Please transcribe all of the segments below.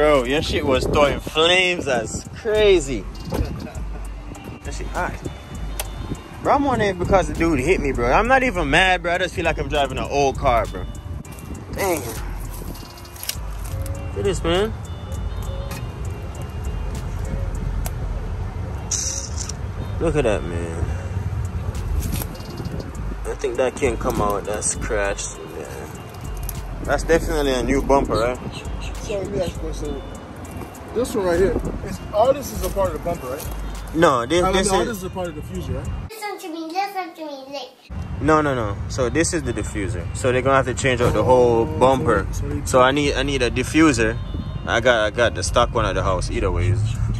Bro, your shit was throwing flames. That's crazy. That shit hot. Bro, I'm on it because the dude hit me, bro. I'm not even mad, bro. I just feel like I'm driving an old car, bro. Dang. Look at this, man. Look at that, man. I think that can come out. That's scratched. Yeah. That's definitely a new bumper, right? Sorry, let me ask you a question. This one right here, all this is a part of the bumper, right? No, this is a part of the diffuser, right? Listen to me. Like... No. So this is the diffuser. So they're gonna have to change out the whole bumper. Sorry. So I need a diffuser. I got the stock one at the house. Either way.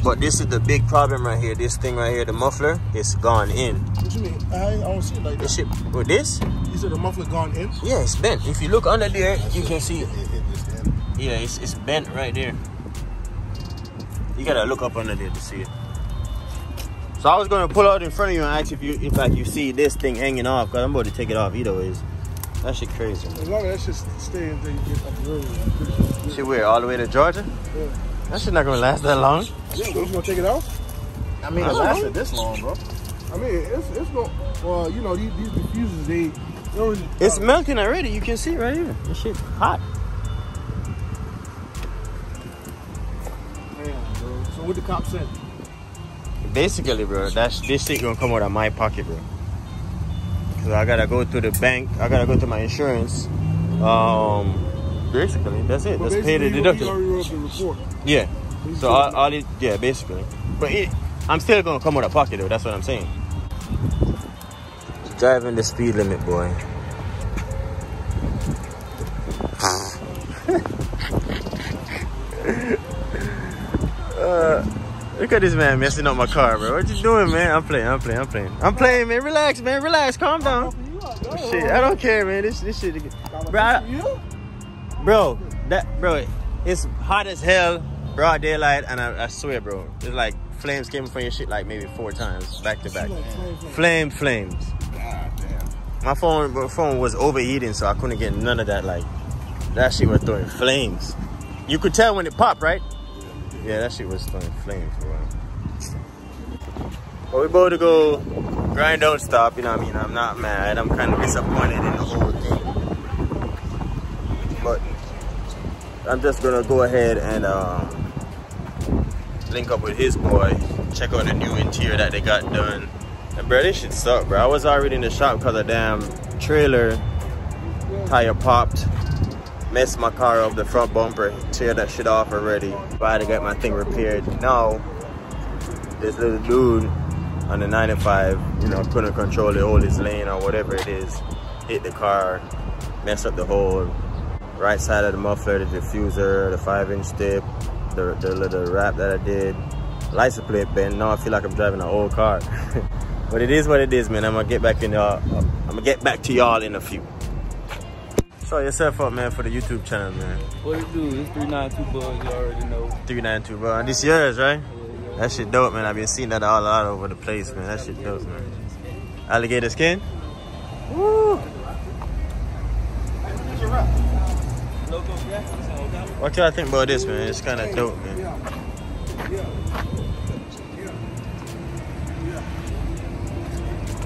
But this is the big problem right here. This thing right here, the muffler, it's gone in. What you mean? I don't see it like that. This shit, with this? You said the muffler gone in? Yeah, it's bent. If you look under there, you can see it. Yeah, it's bent right there. You gotta look up under there to see it. So I was gonna pull out in front of you and ask if you see this thing hanging off, because I'm about to take it off either ways. That shit crazy. As long as that shit stays until you get up the road. Shit weird, all the way to Georgia? Yeah. That shit not gonna last that long. Yeah, you gonna take it out? I mean, it lasted this long, bro. I mean, it's no, well, you know, these diffusers, they always, it's melting already. You can see right here. This shit's hot. Damn, bro. So what the cop said? Basically, bro, this shit gonna come out of my pocket, bro. Cause I gotta go to the bank. I gotta go to my insurance. Basically, that's it. Let's pay the deductible. Yeah. So all it, yeah, basically. But I'm still gonna come out of pocket though. That's what I'm saying. Driving the speed limit, boy. Look at this man messing up my car, bro. What you doing, man? I'm playing, man. Relax, calm down. Shit, I don't care, man. This shit, bro. Bro, it's hot as hell, broad daylight, and I swear, bro, it's like flames came from your shit like maybe 4 times back to back. Flames. God damn. My phone was overheating, so I couldn't get none of that. Like that shit was throwing flames. You could tell when it popped, right? Yeah, that shit was throwing flames, bro. Well, we're about to go grind out stop. You know what I mean? I'm not mad. I'm kind of disappointed in the whole thing, but I'm just gonna go ahead and link up with his boy, check out the new interior that they got done. And bro, this shit sucked, bro. I was already in the shop because a damn trailer tire popped, messed my car up, the front bumper, tear that shit off already. But I had to get my thing repaired. Now this little dude on the 95, you know, couldn't control the oldest lane or whatever it is, hit the car, messed up the whole right side of the muffler, the diffuser, the 5-inch tip, the little wrap that I did, license plate bent. Now I feel like I'm driving an old car. But it is what it is, man. I'm gonna get back to y'all in a few. Show yourself up, man, for the YouTube channel, man. What it do? It's 392 Bug, you already know. 392 Bug, and this yours, right? Yeah. That shit dope, man. I've been seeing that all over the place, man. That shit dope, man. Alligator skin? Woo! What y'all think about this, man? It's kind of dope, man.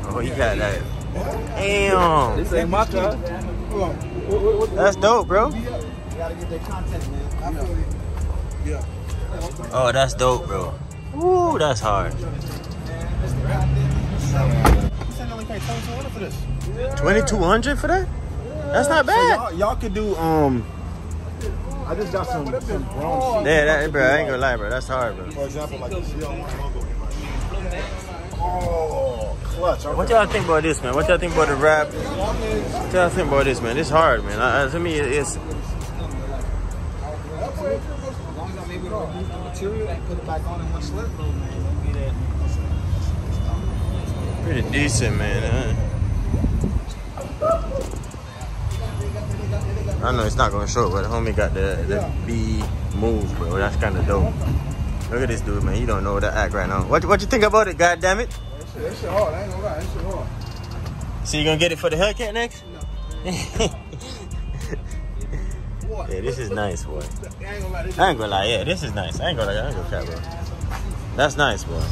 Oh, you got that. Damn. This ain't my car. That's dope, bro. Oh, that's dope, bro. Ooh, that's hard. 2200 for that? That's not bad. So y'all could do I just got some wrong shit. Yeah, that, bro, I ain't gonna lie, bro. That's hard, bro. For example, like this. Oh, clutch. Okay. What y'all think about this, man? What y'all think about the wrap? What y'all think about this, man? It's hard, man. To me, it's... pretty decent, man. I know it's not gonna show it, but the homie got the B move, bro. That's kind of dope. Look at this dude, man. You don't know that act right now. What you think about it? God damn it. That shit hard. I ain't gonna lie. That shit hard. So you gonna get it for the Hellcat next? No. boy. Yeah, this is nice, boy. I ain't gonna lie, yeah, this is nice. I ain't gonna lie, bro. That's nice, boy.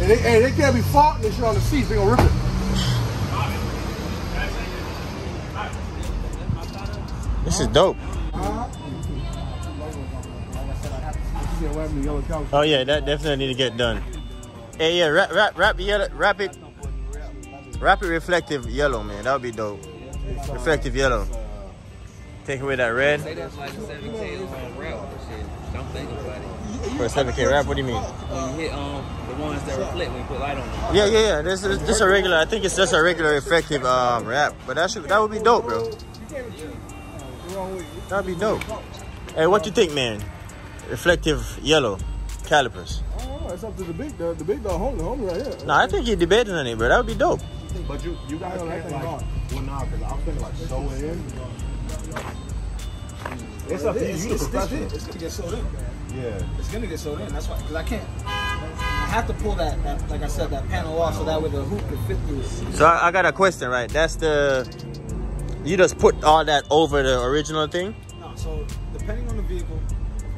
And they can't be faulting this shit on the seats. They gonna rip it. This is dope. Oh yeah, that definitely need to get done. Hey, yeah, wrap it reflective yellow, man. That would be dope. Reflective yellow. Take away that red. Say that's like a 7K wrap or shit. Don't think about it. For a 7K wrap, what do you mean? When you hit the ones that reflect when you put light on them. Yeah. This is just a regular. I think it's just a regular reflective wrap. But that would be dope, bro. That'd be dope. Hey, what you think, man? Reflective yellow calipers. It's up to the big dog homie right here. No, I think you're debating on it, bro. That would be dope. But you guys can't like, well, nah, because I'm thinking like sew it in. It's up to you. You the professional. It's gonna get sewed in. Yeah. It's gonna get sewed in. That's why, because I can't. I have to pull that, like I said, that panel off so that way the hoop can fit through. So I got a question, right? That's the. You just put all that over the original thing? No. So depending on the vehicle,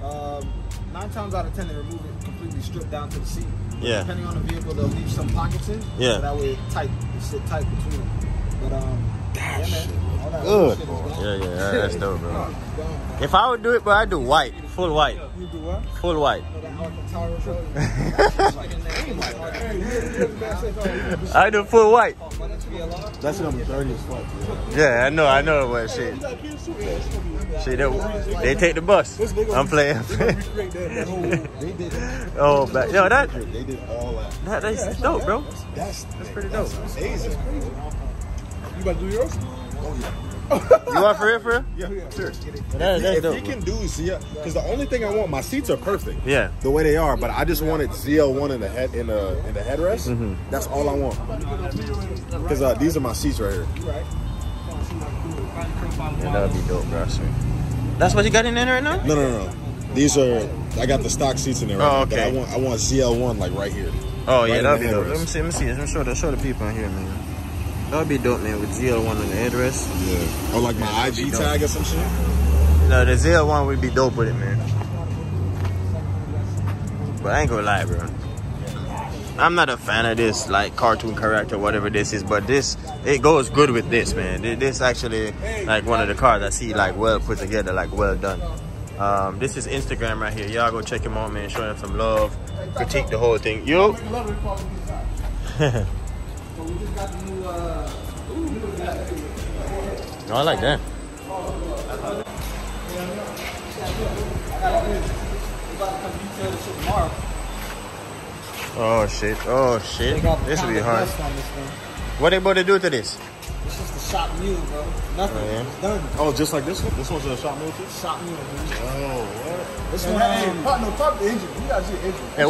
9 times out of 10 they remove it completely stripped down to the seat. Yeah. Depending on the vehicle, they'll leave some pockets in. Yeah. So that way it sit tight between them. But that shit. All that good. Shit is gone. Yeah, that's dope, bro. If I would do it, but I do white, full white. You do what? Full white. I do full white. That's gonna be dirty as fuck. Yeah, I know, but shit. They take the bus. I'm playing. Oh, but yo, that. They did all that. That's dope, bro. That's pretty dope. You about to do yours? Oh yeah. You want for real? Yeah, sure. That's dope. If you can do ZL, because the only thing I want, my seats are perfect. Yeah, the way they are, but I just wanted ZL1 in the headrest. Mm-hmm. That's all I want. Because these are my seats right here. Yeah, that'd be dope, bro. That's what you got in there right now? No. These are. I got the stock seats in there. Right, oh, okay. Now, but I want ZL1 like right here. Oh right, yeah, that'd be dope. Let me see. Let me show the people in here, man. That would be dope, man, with ZL1 on the headrest. Yeah. Or like my IG tag or some shit? No, the ZL1 would be dope with it, man. But I ain't gonna lie, bro. I'm not a fan of this, like, cartoon character, whatever this is. But this, it goes good with this, man. This actually, like, one of the cars I see, like, well put together, like, well done. This is Instagram right here. Y'all go check him out, man. Show him some love. Critique the whole thing. Yo. No, I like that. Oh shit! This will be hard. What they about to do to this? It's just a shop mule, bro. Nothing. Oh, yeah. It's done. Oh, just like this one. This one's a shop mule too. Shop mule. Oh, what? This one. Hey, pop the engine. You gotta see the engine. Hey,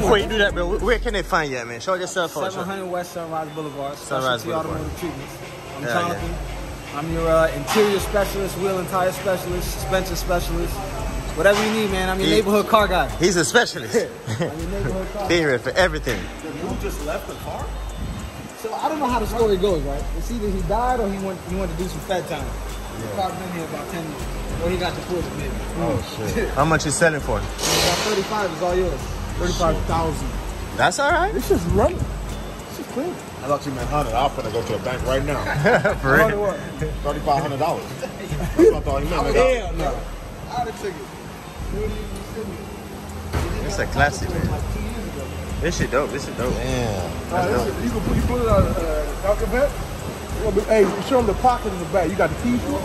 before you do that, bro, where can they find you at, man? Show yourself. 700 West Sunrise Boulevard. Sunrise Boulevard. I'm Jonathan. Yeah. I'm your interior specialist, wheel and tire specialist, suspension specialist. Whatever you need, man. I'm your neighborhood car guy. He's a specialist. I'm your neighborhood car guy. Be here for everything. You just left the car. So I don't know how the story goes, right? It's either he died or he wanted to do some fat time. Yeah. He's probably been here about 10 years. Or he got deported, maybe. Oh, shit. How much you selling for? About 35 is all yours. 35,000. That's all right. It's just running. It's just clean. I thought you meant 100. I'm finna go to a bank right now. For real? $3,500. That's what I thought he meant. Hell no. I'd have took it. It's a classic, man. This shit dope. Damn. Dope. You put it on Dr. Vet. Hey, show them the pocket in the back. You got the keys for it?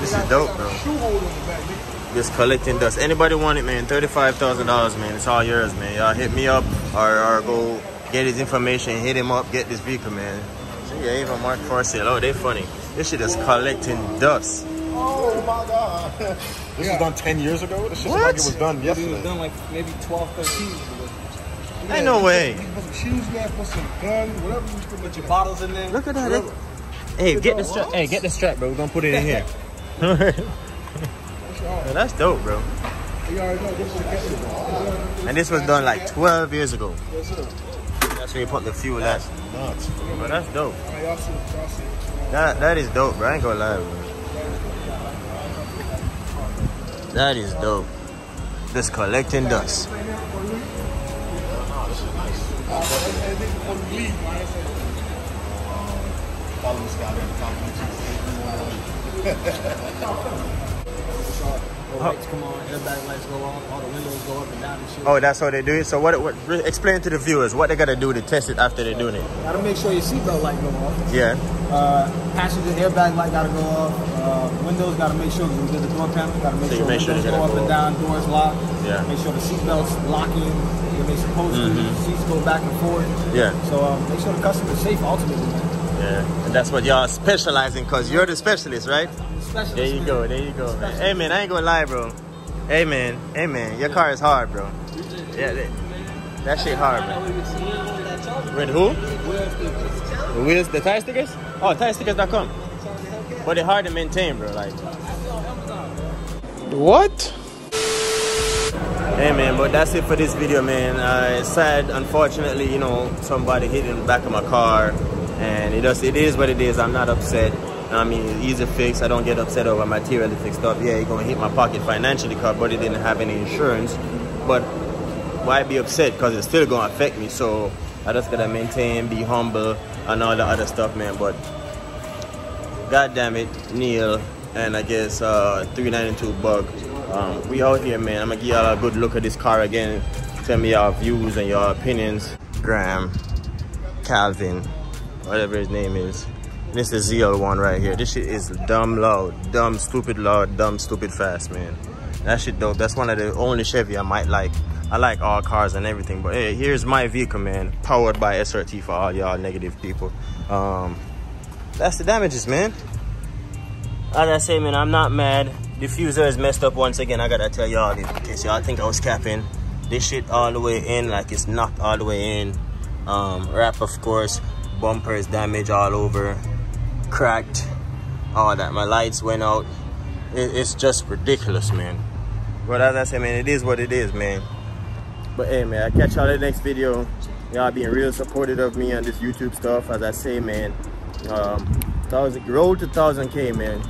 This is dope, bro. Shoe hole in the back. Just collecting dust. Anybody want it, man? $35,000, man. It's all yours, man. Y'all hit me up or go get his information. Hit him up. Get this vehicle, man. See, I even marked for sale. Oh, they funny. This shit is collecting dust. Oh my God! This was done 10 years ago. This shit like it was done yesterday. It was done like maybe 12, 13 years ago. Yeah, ain't no way. Put some shoes left, put some gun, whatever. You can put your bottles in there. Look at that. Hey, get the strap. Hey, get the strap, bro. We're gonna put it in here. Man, that's dope, bro. And this was done like 12 years ago. Yes, sir. That's where you put the fuel at. Nuts. But that's dope. That is dope, bro. I ain't gonna lie, bro. That is dope. Just collecting dust. Oh, that's how they do it. So what explain to the viewers what they gotta do to test it after they're doing it. Gotta make sure your seatbelt light go off. Yeah. Passenger airbag light gotta go off. Windows gotta make sure you did the door panel. Gotta make sure windows go up and down, doors locked. Yeah. Make sure the seatbelt's locking. It makes supposed to. Seats go back and forth. Yeah. So make sure the customer's safe ultimately. Yeah. And that's what y'all specialize in, cause you're the specialist, right? Specialist, there you man. Go, there you go, man. Hey man, I ain't gonna lie, bro. Hey man, your car is hard, bro. Yeah, that shit hard, bro. With who? With the tire stickers? Oh, tirestickers.com. But they're hard to maintain, bro. Like, what? Hey man, but that's it for this video, man. It's sad, unfortunately, you know, somebody hit in the back of my car, and it is what it is. I'm not upset. I mean, easy fix. I don't get upset over materialistic stuff. Yeah, you're gonna hit my pocket financially, car, but it didn't have any insurance. But why be upset? Cause it's still gonna affect me. So I just gotta maintain, be humble, and all the other stuff, man. But god damn it, Neil, and I guess 392 Bug. We out here, man. I'm gonna give y'all a good look at this car again. Tell me your views and your opinions. Graham, Calvin, whatever his name is. This is ZL1 right here. This shit is dumb loud, dumb stupid fast, man. That shit dope. That's one of the only Chevy I might like. I like all cars and everything, but hey, here's my vehicle, man. Powered by SRT for all y'all negative people. That's the damages, man. As I say, man, I'm not mad. Diffuser is messed up once again. I gotta tell y'all this in case y'all think I was capping. This shit all the way in, like it's knocked all the way in. Wrap, of course. Bumper is damaged all over. Cracked, all that. My lights went out. It's just ridiculous, man. But as I say, man, it is what it is, man. But hey, man, I'll catch y'all in the next video. Y'all being real supportive of me on this YouTube stuff. As I say, man, road to 1000K, man.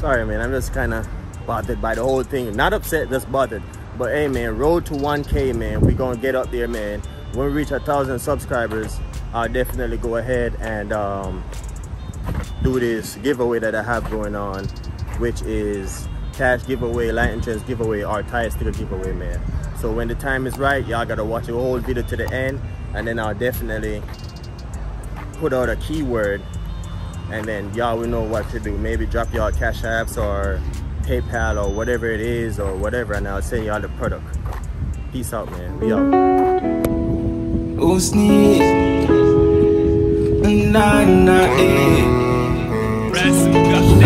Sorry, man, I'm just kind of bothered by the whole thing. Not upset, just bothered. But hey, man, road to 1K, man. We gonna get up there, man. When we reach 1,000 subscribers, I'll definitely go ahead and do this giveaway that I have going on, which is cash giveaway, light entrance giveaway, or tire sticker giveaway, man. So when the time is right, y'all gotta watch the whole video to the end, and then I'll definitely put out a keyword, and then y'all will know what to do. Maybe drop y'all Cash Apps or PayPal or whatever it is or whatever, and I'll send y'all the product. Peace out, man. We out. Nah, nah, eh.